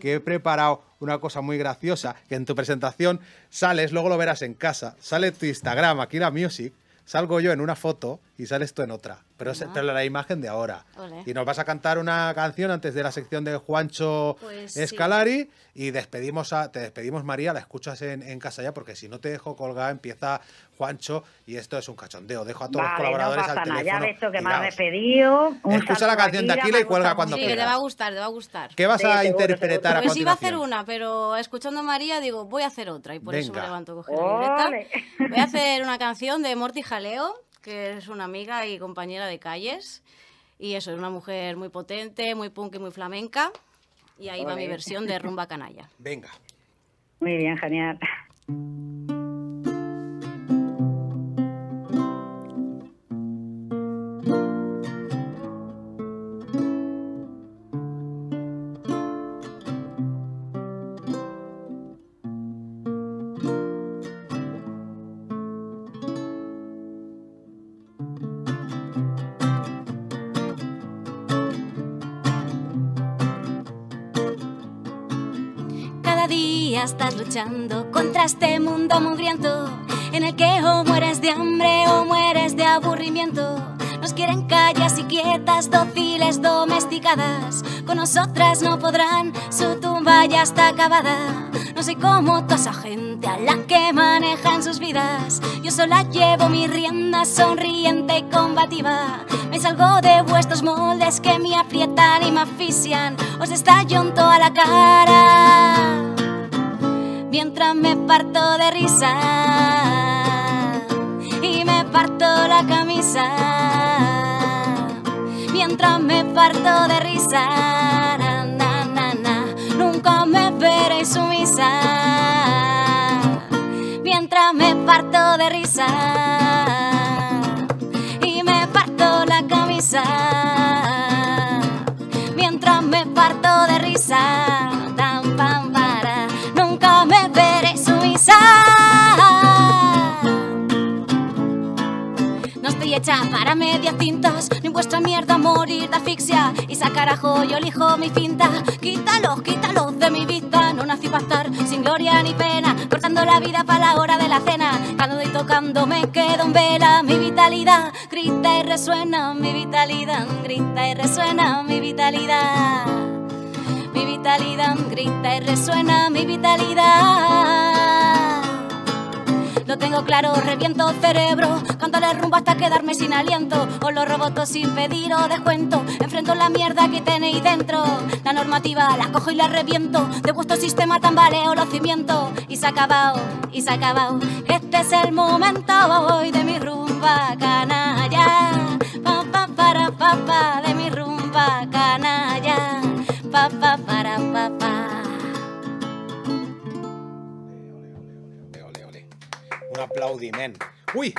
que he preparado una cosa muy graciosa, que en tu presentación sales, luego lo verás en casa, sale tu Instagram, Akila Music, salgo yo en una foto y sales tú en otra, pero te la imagen de ahora. Olé. Y nos vas a cantar una canción antes de la sección de Juancho Escalari, sí. Y despedimos te despedimos, María, la escuchas en casa ya, porque si no te dejo colgada, empieza Juancho, y esto es un cachondeo. Dejo a todos los colaboradores al teléfono. Ya ves que me has despedido. Escucha la canción de Akila y cuelga cuando quieras. Sí, que te va a gustar, te va a gustar. ¿Qué vas a interpretar a continuación? Pues iba a hacer una, pero escuchando a María digo, voy a hacer otra, y por eso me levanto a coger la libreta. Voy a hacer una canción de Morti Jaleo, que es una amiga y compañera de calles, y eso, es una mujer muy potente, muy punk y muy flamenca, y ahí va mi versión de Rumba Canalla. Venga. Muy bien, genial. Estás luchando contra este mundo mugriento en el que o mueres de hambre o mueres de aburrimiento. Nos quieren callas y quietas, dóciles, domesticadas. Con nosotras no podrán, su tumba ya está acabada. No sé cómo toda esa gente a la que manejan sus vidas. Yo sola llevo mi rienda, sonriente y combativa. Me salgo de vuestros moldes que me aprietan y me asfixian. Os estallo en toda la cara mientras me parto de risa y me parto la camisa, mientras me parto de risa, na, na, na, na. Nunca me veréis sumisa, mientras me parto de risa y me parto la camisa, mientras me parto de risa. Hecha para medias tintas, ni vuestra mierda a morir de asfixia y sacar a yo elijo mi cinta. Quítalos, quítalos de mi vista. No nací para estar sin gloria ni pena, cortando la vida para la hora de la cena. Cuando y tocando me quedo en vela. Mi vitalidad grita y resuena, mi vitalidad grita y resuena, mi vitalidad, mi vitalidad grita y resuena, mi vitalidad. Lo tengo claro, reviento cerebro, canto la rumba hasta quedarme sin aliento. Os lo roboto sin pediros descuento, enfrento la mierda que tenéis dentro. La normativa la cojo y la reviento, de vuestro sistema tambaleo los cimientos. Y se ha acabado, y se ha acabado. Este es el momento hoy de mi rumba canalla. Pa, pa, para, pa, pa, de mi rumba canalla. Pa, pa, para, pa, pa. Un aplaudiment. Uy.